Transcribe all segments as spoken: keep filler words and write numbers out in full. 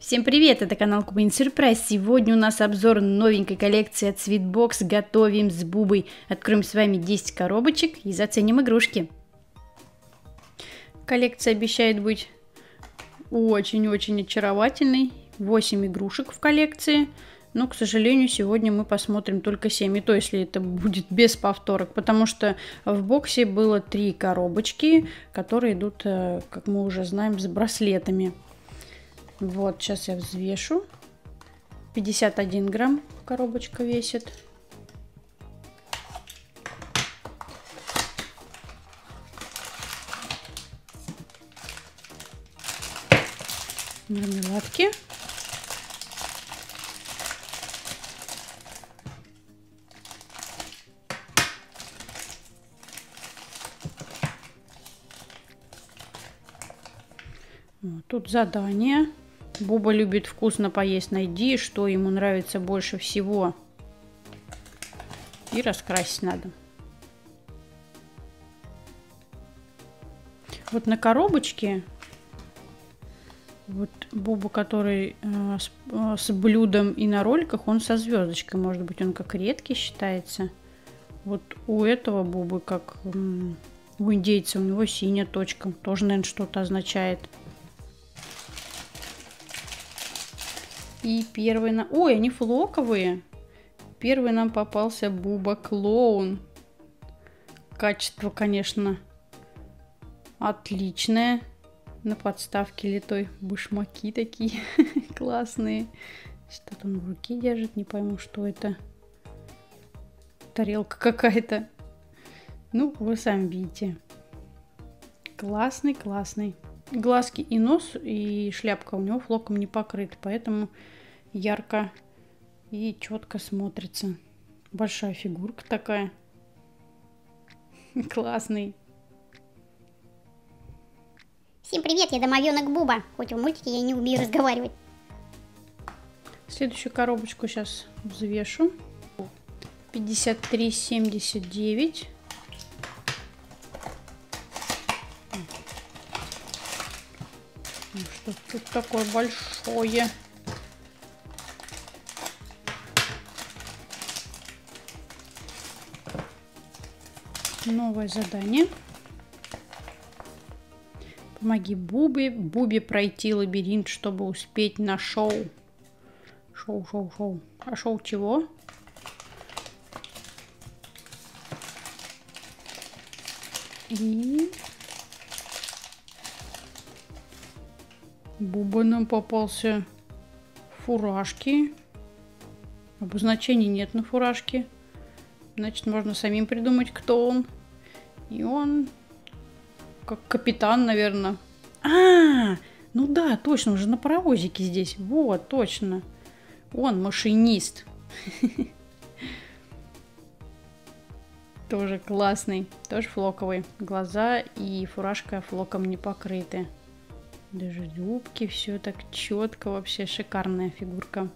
Всем привет, это канал Квин Сюрпрайз. Сегодня у нас обзор новенькой коллекции от Sweetbox. Готовим с Бубой. Откроем с вами десять коробочек и заценим игрушки. Коллекция обещает быть очень-очень очаровательной. восемь игрушек в коллекции. Но, к сожалению, сегодня мы посмотрим только семь. И то, если это будет без повторок. Потому что в боксе было три коробочки, которые идут, как мы уже знаем, с браслетами. Вот, сейчас я взвешу. пятьдесят один грамм коробочка весит. Мармеладки. Вот, тут задание. Буба любит вкусно поесть. Найди, что ему нравится больше всего. И раскрасить надо. Вот на коробочке. Вот Буба, который э, с, э, с блюдом и на роликах, он со звездочкой. Может быть, он как редкий считается. Вот у этого Бубы, как э, у индейца, у него синяя точка. Тоже, наверное, что-то означает. И первый на... Ой, они флоковые. Первый нам попался Буба Клоун. Качество, конечно, отличное. На подставке литой башмаки такие классные. Что-то он в руке держит, не пойму, что это. Тарелка какая-то. Ну, вы сами видите. Классный, классный. Глазки и нос, и шляпка у него флоком не покрыты, поэтому ярко и четко смотрится. Большая фигурка такая. Классный. Всем привет, я домовенок Буба. Хоть в мультике я не умею разговаривать. Следующую коробочку сейчас взвешу. пятьдесят три семьдесят девять. Что тут такое большое? Новое задание. Помоги Бубе, Бубе пройти лабиринт, чтобы успеть на шоу. Шоу, шоу, шоу. А шоу чего? И... Буба нам попался фуражки. Обозначений нет на фуражке. Значит, можно самим придумать, кто он. И он как капитан, наверное. А, ну да, точно, уже на паровозике здесь. Вот, точно. Он машинист. Тоже классный. Тоже флоковый. Глаза и фуражка флоком не покрыты. Даже юбки, все так четко, вообще шикарная фигурка.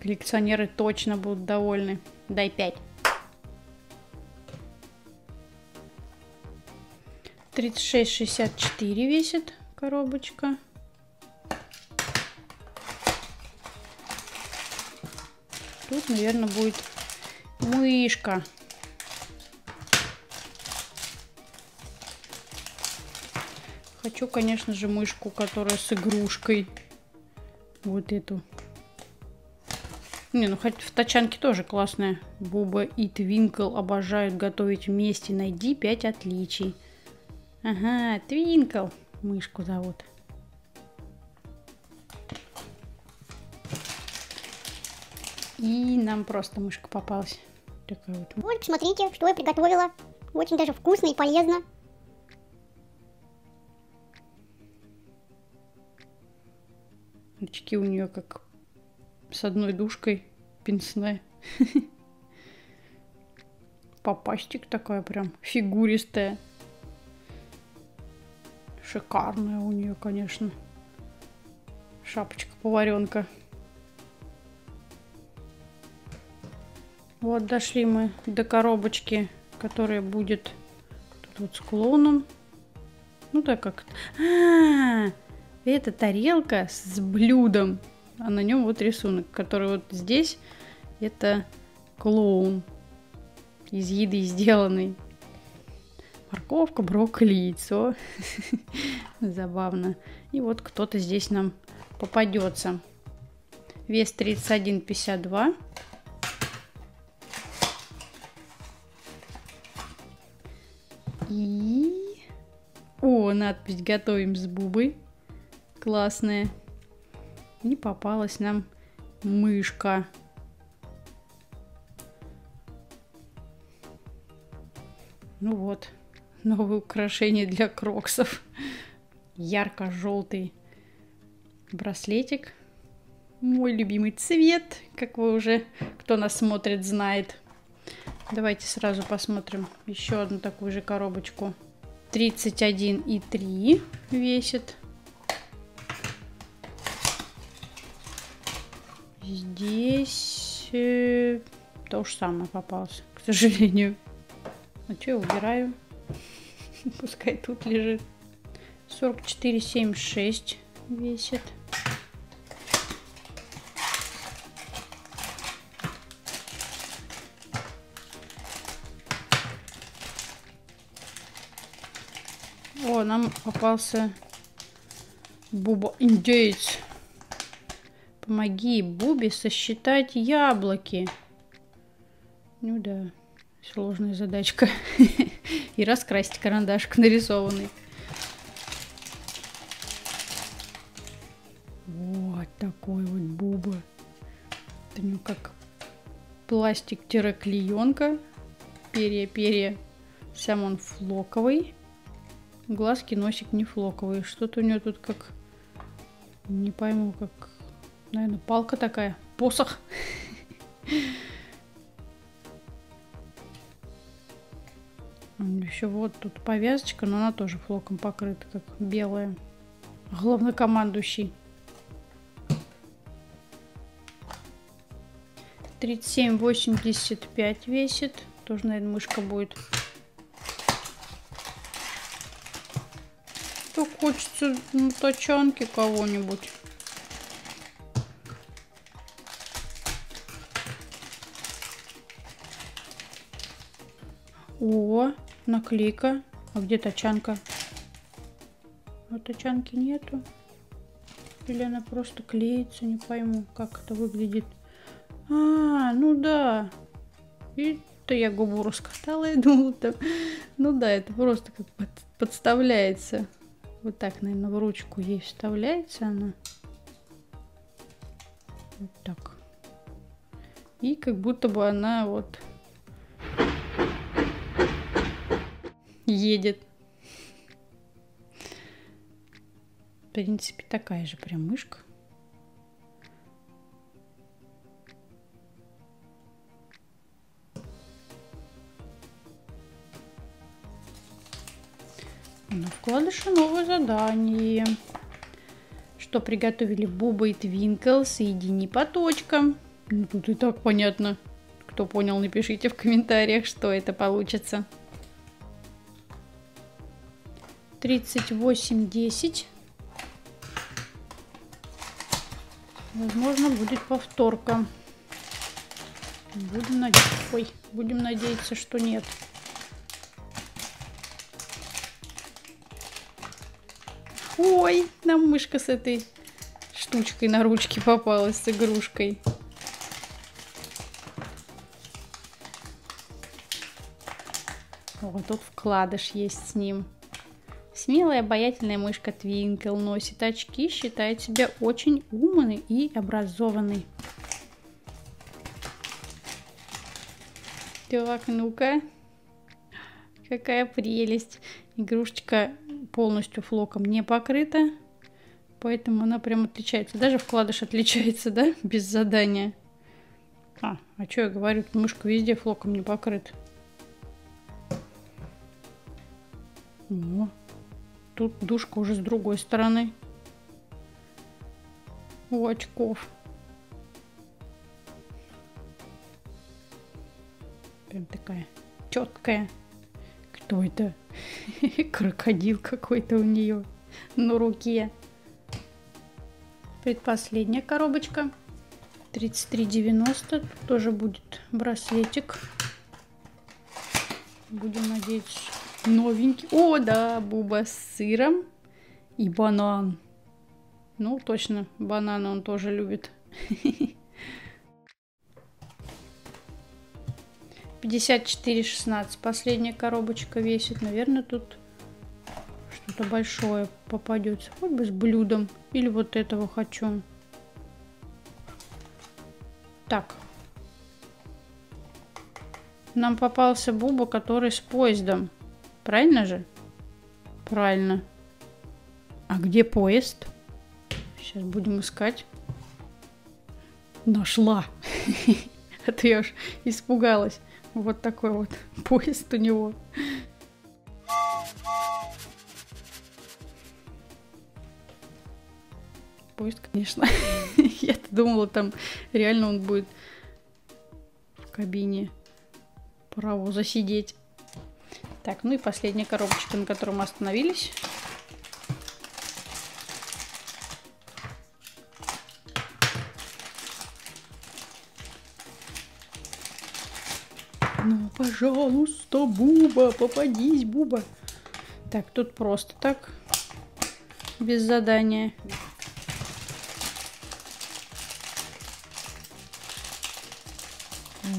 Коллекционеры точно будут довольны. Дай пять. тридцать шесть шестьдесят четыре весит коробочка. Тут, наверное, будет мышка. Хочу, конечно же, мышку, которая с игрушкой. Вот эту. Не, ну хоть в тачанке тоже классная. Буба и Твинкл обожают готовить вместе. Найди пять отличий. Ага, Твинкл. Мышку зовут. И нам просто мышка попалась. Такая вот. Вот, посмотрите, что я приготовила. Очень даже вкусно и полезно. Очки у нее как с одной душкой пенсне. Папастик такая прям фигуристая. Шикарная у нее, конечно. Шапочка-поваренка. Вот дошли мы до коробочки, которая будет тут вот с клоуном. Ну да, как-то... А-а-а! И это тарелка с блюдом, а на нем вот рисунок, который вот здесь, это клоун из еды сделанный. Морковка, брокколи, яйцо. Забавно. И вот кто-то здесь нам попадется. Вес тридцать один пятьдесят два. И... О, надпись «Готовим с Бубой». Классная. И попалась нам мышка. Ну вот. Новое украшение для кроксов. Ярко-желтый браслетик. Мой любимый цвет, как вы уже, кто нас смотрит, знает. Давайте сразу посмотрим еще одну такую же коробочку. тридцать один и три весит. Здесь э, то же самое попалось, к сожалению. А что я убираю? Пускай тут лежит. сорок четыре семьдесят шесть весит. О, нам попался Буба индейец. Помоги Бубе сосчитать яблоки. Ну да, сложная задачка. И раскрасить карандашик нарисованный. Вот такой вот Буба. Это у него как пластик-клеенка. Перья-перья. Сам он флоковый. Глазки, носик не флоковый. Что-то у него тут как... Не пойму, как... Наверное, палка такая. Посох. Еще вот тут повязочка, но она тоже флоком покрыта, как белая. Главнокомандующий. тридцать семь восемьдесят пять весит. Тоже, наверное, мышка будет. Что хочется на тачанке кого-нибудь. О, наклейка. А где тачанка? А тачанки нету. Или она просто клеится, не пойму, как это выглядит. А, ну да. И-то я губу раскатала, я думала там. Ну да, это просто как под, подставляется. Вот так, наверное, в ручку ей вставляется она. Вот так. И как будто бы она вот едет. В принципе, такая же прям мышка. На вкладыше новое задание. Что приготовили Буба и Твинкл, соедини по точкам. Ну, тут и так понятно. Кто понял, напишите в комментариях, что это получится. тридцать восемь десять. Возможно, будет повторка. Будем надеяться. Ой, будем надеяться, что нет. Ой, нам мышка с этой штучкой на ручке попалась, с игрушкой. Вот тут вкладыш есть с ним. Смелая, обаятельная мышка Твинкл носит очки, считает себя очень умной и образованной. Так, ну-ка. Какая прелесть. Игрушечка полностью флоком не покрыта, поэтому она прям отличается. Даже вкладыш отличается, да, без задания. А, а что я говорю, мышка везде флоком не покрыта. О, тут душка уже с другой стороны. У очков. Прям такая четкая. Кто это? Крокодил какой-то у нее на руке. Предпоследняя коробочка. тридцать три девяносто. Тоже будет браслетик. Будем надеяться, новенький. О, да, Буба с сыром и банан. Ну, точно, банан он тоже любит. пятьдесят четыре шестнадцать. Последняя коробочка весит. Наверное, тут что-то большое попадется. Хоть бы с блюдом. Или вот этого хочу. Так. Нам попался Буба, который с поездом. Правильно же? Правильно. А где поезд? Сейчас будем искать. Нашла. А то я уж испугалась. Вот такой вот поезд у него. Поезд, конечно. Я-то думала, там реально он будет в кабине паровоза сидеть. Так, ну и последняя коробочка, на которой мы остановились. Ну, пожалуйста, Буба, попадись, Буба. Так, тут просто так, без задания.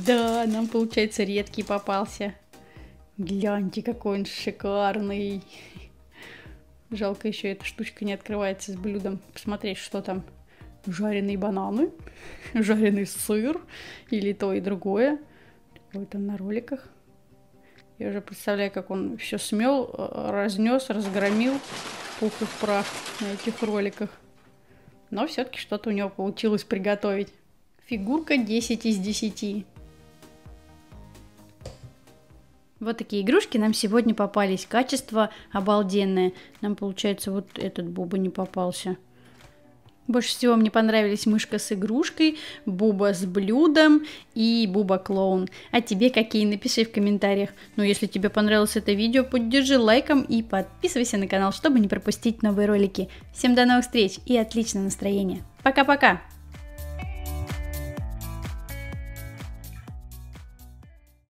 Да, нам, получается, редкий попался. Гляньте, какой он шикарный. Жалко, еще эта штучка не открывается с блюдом. Посмотреть, что там. Жареные бананы, жареный сыр или то и другое. Вот он на роликах. Я уже представляю, как он все смел, разнес, разгромил, пух и в прах на этих роликах. Но все-таки что-то у него получилось приготовить. Фигурка десять из десяти. Вот такие игрушки нам сегодня попались. Качество обалденное. Нам, получается, вот этот Буба не попался. Больше всего мне понравились мышка с игрушкой, Буба с блюдом и Буба-клоун. А тебе какие? Напиши в комментариях. Ну, если тебе понравилось это видео, поддержи лайком и подписывайся на канал, чтобы не пропустить новые ролики. Всем до новых встреч и отличного настроения. Пока-пока!